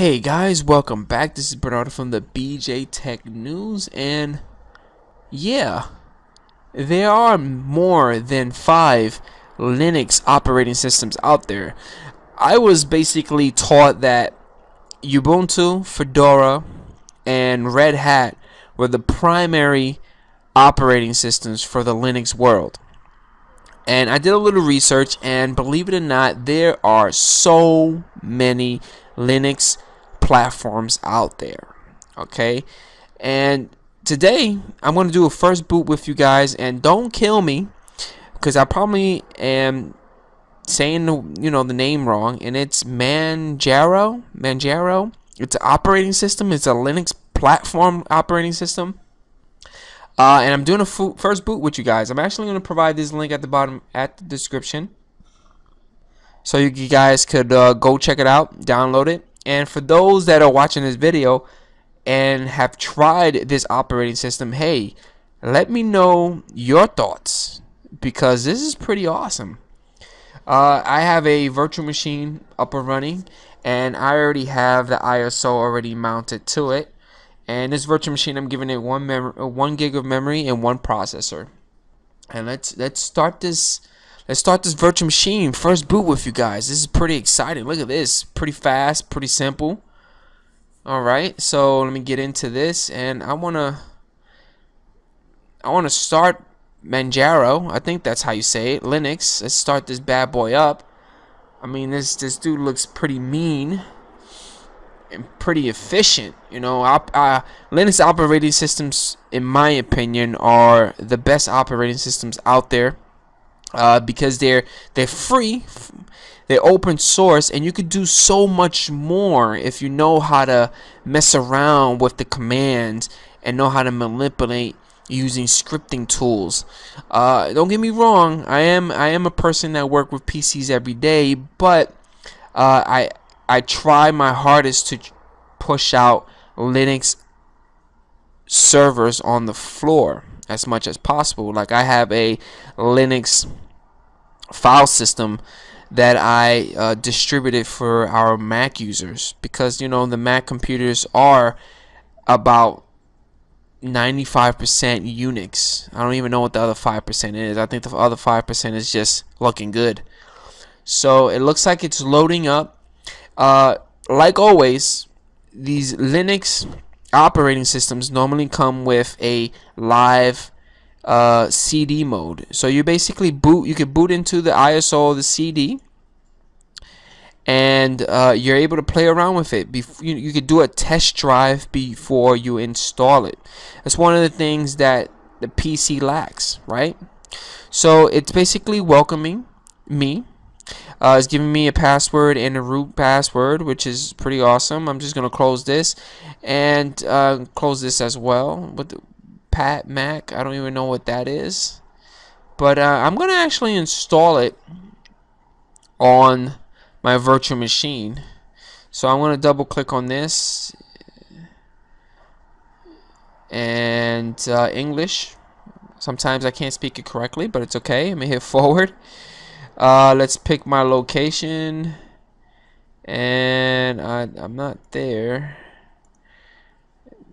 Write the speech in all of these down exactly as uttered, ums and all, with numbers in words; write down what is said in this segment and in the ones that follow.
Hey guys, welcome back. This is Bernardo from the B J Tech News, and yeah, there are more than five Linux operating systems out there. I was basically taught that Ubuntu, Fedora, and Red Hat were the primary operating systems for the Linux world. And I did a little research, and believe it or not, there are so many Linux platforms out there. Okay, and today I'm going to do a first boot with you guys, and don't kill me because I probably am saying the, you know the name wrong, and it's Manjaro Manjaro it's an operating system. It's a Linux platform operating system, uh, and I'm doing a first boot with you guys. I'm actually going to provide this link at the bottom at the description, so you guys could uh, go check it out, download it. And for those that are watching this video and have tried this operating system, hey, let me know your thoughts, because this is pretty awesome. Uh, I have a virtual machine up and running, and I already have the I S O already mounted to it. And this virtual machine, I'm giving it one mem one gig of memory and one processor. And let's let's start this. Let's start this virtual machine first boot with you guys. This is pretty exciting. Look at this. Pretty fast, pretty simple. Alright, so let me get into this, and I wanna I wanna start Manjaro. I think that's how you say it. Linux. Let's start this bad boy up. I mean, this this dude looks pretty mean and pretty efficient. You know, op, uh, Linux operating systems, in my opinion, are the best operating systems out there. Uh, because they're they're free, they're open source, and you could do so much more if you know how to mess around with the commands and know how to manipulate using scripting tools. Uh, don't get me wrong, I am I am a person that work with P Cs every day, but uh, I I try my hardest to push out Linux servers on the floor as much as possible. Like, I have a Linux file system that I uh, distributed for our Mac users, because you know the Mac computers are about ninety-five percent Unix. I don't even know what the other five percent is. I think the other five percent is just looking good. So it looks like it's loading up. Uh, like always, these Linux operating systems normally come with a live uh, C D mode, so you basically boot. You can boot into the I S O of the C D, and uh, you're able to play around with it. Bef you, you could do a test drive before you install it. That's one of the things that the P C lacks, right? So it's basically welcoming me. Uh, it's giving me a password and a root password, which is pretty awesome. I'm just gonna close this and uh, close this as well. With the Pat Mac, I don't even know what that is, but uh, I'm gonna actually install it on my virtual machine. So I'm gonna double click on this, and uh, English. Sometimes I can't speak it correctly, but it's okay. I'm gonna hit forward. Uh, let's pick my location, and I, I'm not there.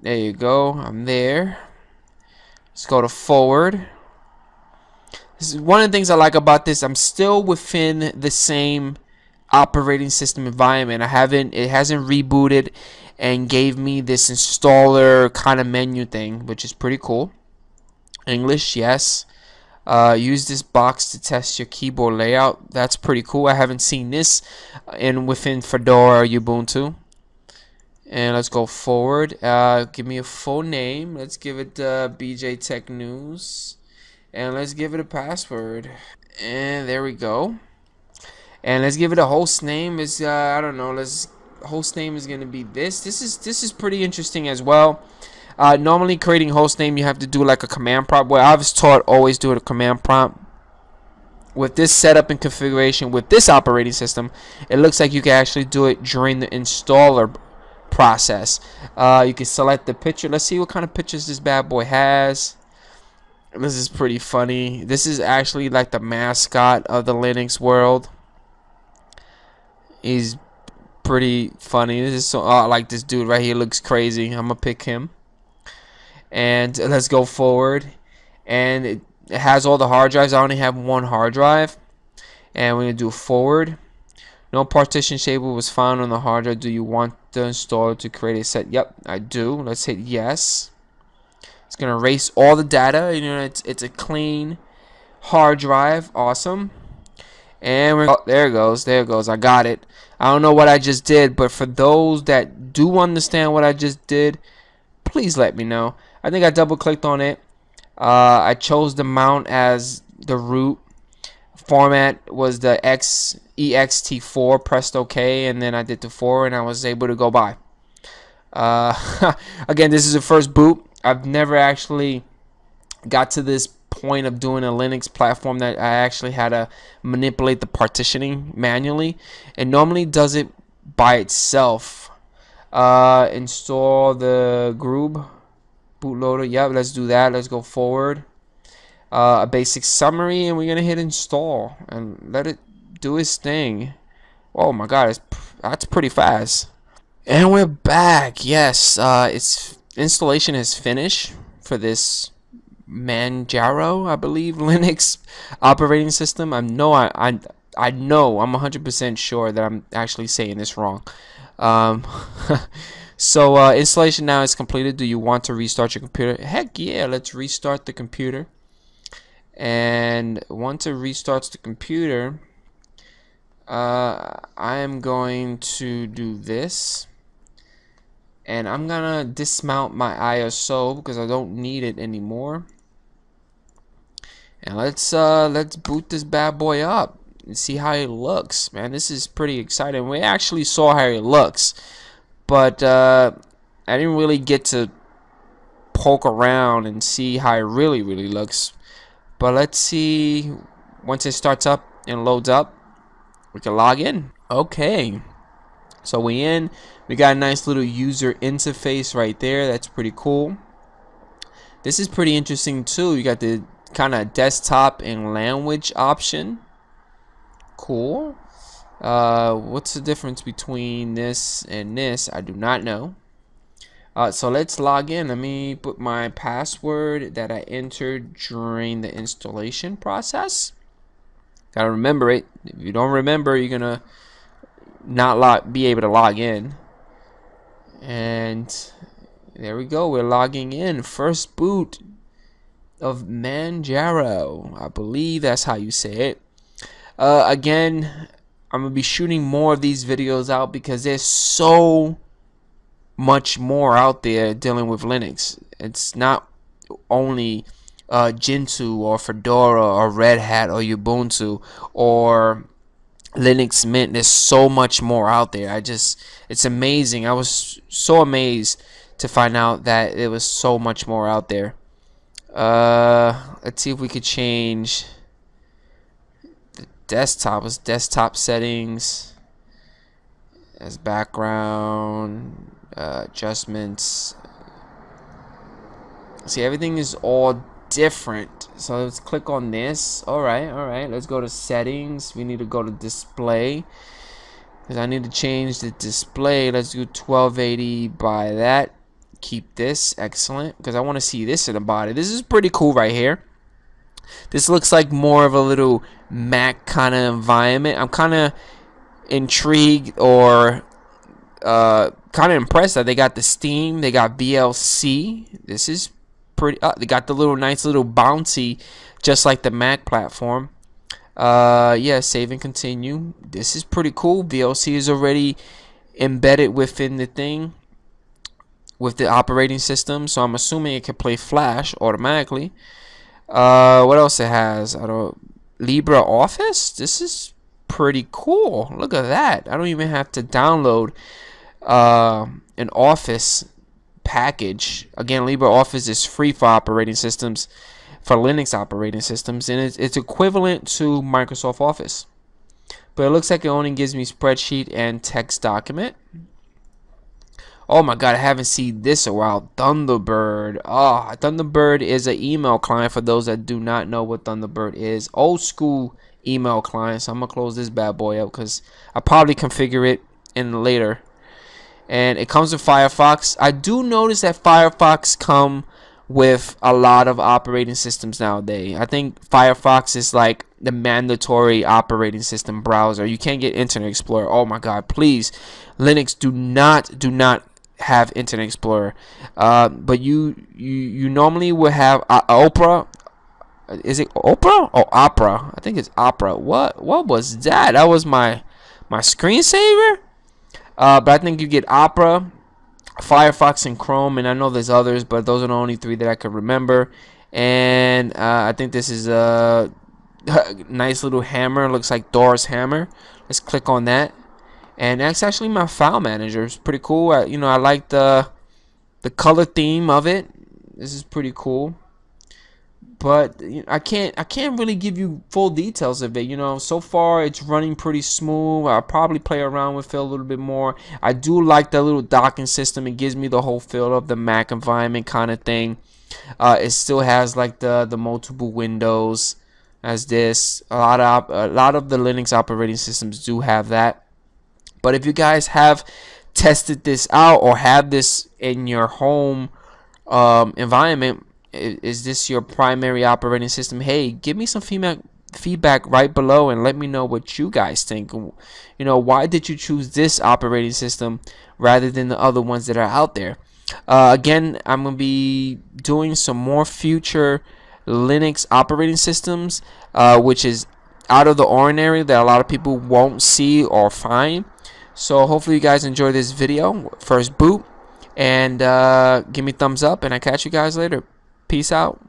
There you go, I'm there. Let's go to forward. This is one of the things I like about this. I'm still within the same operating system environment. I haven't, it hasn't rebooted and gave me this installer kind of menu thing, which is pretty cool. English, yes. Uh, use this box to test your keyboard layout. That's pretty cool. I haven't seen this in within Fedora or Ubuntu. And let's go forward. Uh, give me a full name. Let's give it uh, B J Tech News, and let's give it a password. And there we go. And let's give it a host name. Is uh, I don't know. Let's host name is going to be this. This is this is pretty interesting as well. Uh, normally, creating hostname, you have to do like a command prompt. Well, I was taught always do a command prompt. With this setup and configuration, with this operating system, it looks like you can actually do it during the installer process. Uh, you can select the picture. Let's see what kind of pictures this bad boy has. This is pretty funny. This is actually like the mascot of the Linux world. He's pretty funny. This is so oh, like this dude right here looks crazy. I'm gonna pick him. And let's go forward. And it has all the hard drives. I only have one hard drive. And we're gonna do forward. No partition table was found on the hard drive. Do you want the installer to create a set? Yep, I do. Let's hit yes. It's gonna erase all the data. You know, it's it's a clean hard drive. Awesome. And we're, oh, there it goes. There it goes. I got it. I don't know what I just did, but for those that do understand what I just did, please let me know. I think I double clicked on it. Uh, I chose the mount as the root. Format was the E X T four, pressed OK, and then I did the four, and I was able to go by. Uh, again, this is the first boot. I've never actually got to this point of doing a Linux platform that I actually had to manipulate the partitioning manually. It normally does it by itself. Uh, install the GRUB bootloader. Yep, let's do that. Let's go forward. Uh, a basic summary, and we're gonna hit install and let it do its thing. Oh my god, it's, that's pretty fast. And we're back. Yes, uh, it's installation is finished for this Manjaro, I believe, Linux operating system. I know I I, I know I'm one hundred percent sure that I'm actually saying this wrong. Um, so uh, installation now is completed. Do you want to restart your computer? Heck yeah, let's restart the computer. And once it restarts the computer, uh, I am going to do this, and I'm gonna dismount my I S O because I don't need it anymore. And let's uh, let's boot this bad boy up and see how it looks, man. This is pretty exciting. We actually saw how it looks, but uh, I didn't really get to poke around and see how it really really looks. But let's see, once it starts up and loads up, we can log in. Okay, so we in. We got a nice little user interface right there. That's pretty cool. This is pretty interesting too. You got the kind of desktop and language option. Cool. Uh, what's the difference between this and this? I do not know. Uh, so let's log in. Let me put my password that I entered during the installation process. Gotta remember it. If you don't remember, you're gonna not log, be able to log in. And there we go. We're logging in. First boot of Manjaro. I believe that's how you say it. Uh, again, I'm gonna be shooting more of these videos out because they're so much more out there dealing with Linux. It's not only uh, Gentoo or Fedora or Red Hat or Ubuntu or Linux Mint. There's so much more out there. I just, it's amazing. I was so amazed to find out that there was so much more out there. Uh, let's see if we could change the desktop. It's desktop settings as background. Uh, adjustments. See, everything is all different. So let's click on this. Alright, alright. Let's go to settings. We need to go to display, because I need to change the display. Let's do twelve eighty by that. Keep this. Excellent. Because I want to see this in the body. This is pretty cool right here. This looks like more of a little Mac kind of environment. I'm kind of intrigued or Uh, kind of impressed that they got the Steam, they got V L C. This is pretty. Uh, they got the little nice little bouncy, just like the Mac platform. Uh, yeah, save and continue. This is pretty cool. V L C is already embedded within the thing, with the operating system. So I'm assuming it can play Flash automatically. Uh, what else it has? I don't. LibreOffice. This is pretty cool. Look at that. I don't even have to download Uh, an Office package. Again, LibreOffice is free for operating systems, for Linux operating systems, and it's, it's equivalent to Microsoft Office. But it looks like it only gives me spreadsheet and text document. Oh my god, I haven't seen this in a while. Thunderbird. Oh, Thunderbird is an email client for those that do not know what Thunderbird is. Old school email client. So I'm gonna close this bad boy up because I probably configure it and later. And it comes with Firefox. I do notice that Firefox come with a lot of operating systems nowadays. I think Firefox is like the mandatory operating system browser. You can't get Internet Explorer. Oh my God, please. Linux, do not, do not have Internet Explorer. Uh, but you, you, you normally would have uh, Opera. Is it Opera or Opera? I think it's Opera. What, what was that? That was my, my screensaver? Uh, but I think you get Opera, Firefox, and Chrome, and I know there's others, but those are the only three that I could remember. And uh, I think this is a nice little hammer. It looks like Thor's hammer. Let's click on that, and that's actually my file manager. It's pretty cool. I, you know, I like the the color theme of it. This is pretty cool. But you know, I can't I can't really give you full details of it. You know, so far it's running pretty smooth. I'll probably play around with it a little bit more. I do like that little docking system. It gives me the whole feel of the Mac environment kind of thing. Uh, it still has like the the multiple windows as this. A lot of a lot of the Linux operating systems do have that. But if you guys have tested this out or have this in your home um, environment. Is this your primary operating system? Hey, give me some feedback feedback right below and let me know what you guys think. You know, why did you choose this operating system rather than the other ones that are out there? Uh, again, I'm gonna be doing some more future Linux operating systems, uh, which is out of the ordinary that a lot of people won't see or find. So hopefully you guys enjoy this video. First boot, and uh, give me a thumbs up, and I catch you guys later. Peace out.